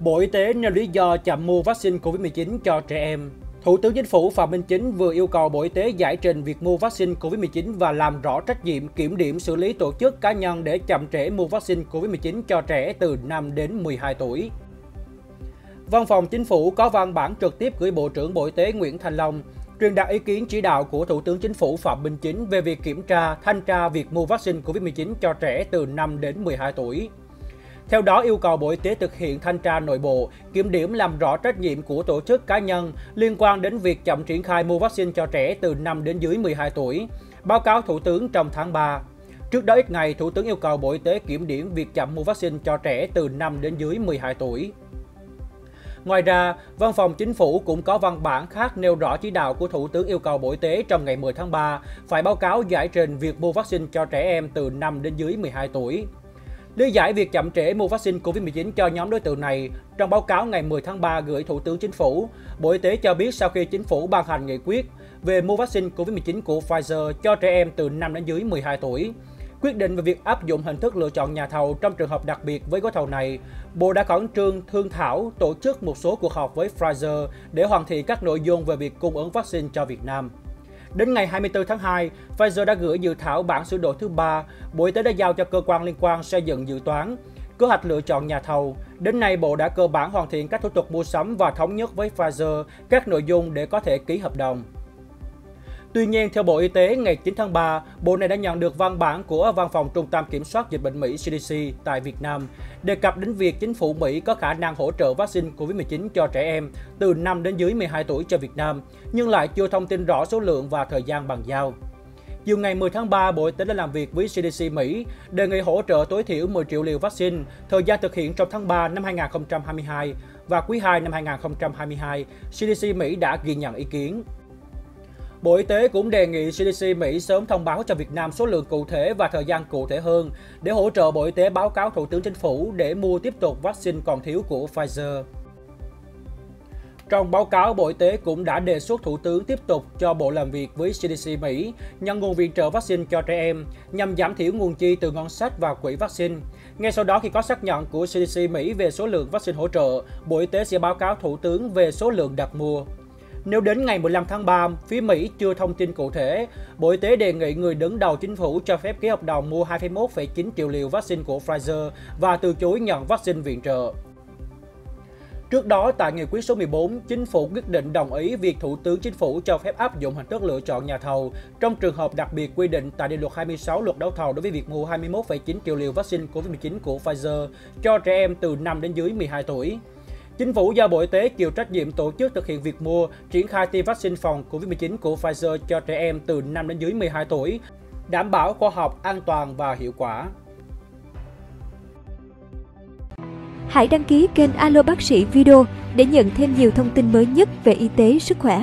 Bộ Y tế nêu lý do chậm mua vaccine COVID-19 cho trẻ em. Thủ tướng Chính phủ Phạm Minh Chính vừa yêu cầu Bộ Y tế giải trình việc mua vaccine COVID-19 và làm rõ trách nhiệm kiểm điểm xử lý tổ chức cá nhân để chậm trễ mua vaccine COVID-19 cho trẻ từ 5 đến 12 tuổi. Văn phòng Chính phủ có văn bản trực tiếp gửi Bộ trưởng Bộ Y tế Nguyễn Thành Long, truyền đạt ý kiến chỉ đạo của Thủ tướng Chính phủ Phạm Minh Chính về việc kiểm tra, thanh tra việc mua vaccine COVID-19 cho trẻ từ 5 đến 12 tuổi. Theo đó, yêu cầu Bộ Y tế thực hiện thanh tra nội bộ, kiểm điểm làm rõ trách nhiệm của tổ chức cá nhân liên quan đến việc chậm triển khai mua vaccine cho trẻ từ 5 đến dưới 12 tuổi, báo cáo Thủ tướng trong tháng 3. Trước đó ít ngày, Thủ tướng yêu cầu Bộ Y tế kiểm điểm việc chậm mua vaccine cho trẻ từ 5 đến dưới 12 tuổi. Ngoài ra, Văn phòng Chính phủ cũng có văn bản khác nêu rõ chỉ đạo của Thủ tướng yêu cầu Bộ Y tế trong ngày 10 tháng 3 phải báo cáo giải trình việc mua vaccine cho trẻ em từ 5 đến dưới 12 tuổi. Lý giải việc chậm trễ mua vaccine COVID-19 cho nhóm đối tượng này, trong báo cáo ngày 10 tháng 3 gửi Thủ tướng Chính phủ, Bộ Y tế cho biết sau khi Chính phủ ban hành nghị quyết về mua vaccine COVID-19 của Pfizer cho trẻ em từ 5 đến dưới 12 tuổi, quyết định về việc áp dụng hình thức lựa chọn nhà thầu trong trường hợp đặc biệt với gói thầu này, Bộ đã khẩn trương thương thảo tổ chức một số cuộc họp với Pfizer để hoàn thiện các nội dung về việc cung ứng vaccine cho Việt Nam. Đến ngày 24 tháng 2, Pfizer đã gửi dự thảo bản sửa đổi thứ 3, Bộ Y tế đã giao cho cơ quan liên quan xây dựng dự toán, kế hoạch lựa chọn nhà thầu. Đến nay, Bộ đã cơ bản hoàn thiện các thủ tục mua sắm và thống nhất với Pfizer các nội dung để có thể ký hợp đồng. Tuy nhiên, theo Bộ Y tế, ngày 9 tháng 3, Bộ này đã nhận được văn bản của Văn phòng Trung tâm Kiểm soát Dịch bệnh Mỹ CDC tại Việt Nam, đề cập đến việc chính phủ Mỹ có khả năng hỗ trợ vaccine COVID-19 cho trẻ em từ 5 đến dưới 12 tuổi cho Việt Nam, nhưng lại chưa thông tin rõ số lượng và thời gian bàn giao. Chiều ngày 10 tháng 3, Bộ Y tế đã làm việc với CDC Mỹ, đề nghị hỗ trợ tối thiểu 10 triệu liều vaccine, thời gian thực hiện trong tháng 3 năm 2022 và quý 2 năm 2022, CDC Mỹ đã ghi nhận ý kiến. Bộ Y tế cũng đề nghị CDC Mỹ sớm thông báo cho Việt Nam số lượng cụ thể và thời gian cụ thể hơn để hỗ trợ Bộ Y tế báo cáo Thủ tướng Chính phủ để mua tiếp tục vaccine còn thiếu của Pfizer. Trong báo cáo, Bộ Y tế cũng đã đề xuất Thủ tướng tiếp tục cho Bộ làm việc với CDC Mỹ nhận nguồn viện trợ vaccine cho trẻ em nhằm giảm thiểu nguồn chi từ ngân sách và quỹ vaccine. Ngay sau đó, khi có xác nhận của CDC Mỹ về số lượng vaccine hỗ trợ, Bộ Y tế sẽ báo cáo Thủ tướng về số lượng đặt mua. Nếu đến ngày 15 tháng 3, phía Mỹ chưa thông tin cụ thể, Bộ Y tế đề nghị người đứng đầu chính phủ cho phép ký hợp đồng mua 21,9 triệu liều vaccine của Pfizer và từ chối nhận vaccine viện trợ. Trước đó, tại nghị quyết số 14, Chính phủ quyết định đồng ý việc Thủ tướng Chính phủ cho phép áp dụng hình thức lựa chọn nhà thầu trong trường hợp đặc biệt quy định tại Điều luật 26 Luật Đấu thầu đối với việc mua 21,9 triệu liều vaccine COVID-19 của Pfizer cho trẻ em từ 5 đến dưới 12 tuổi. Chính phủ giao Bộ Y tế chịu trách nhiệm tổ chức thực hiện việc mua, triển khai tiêm vaccine phòng COVID-19 của Pfizer cho trẻ em từ 5 đến dưới 12 tuổi, đảm bảo khoa học, an toàn và hiệu quả. Hãy đăng ký kênh Alo Bác sĩ Video để nhận thêm nhiều thông tin mới nhất về y tế, sức khỏe.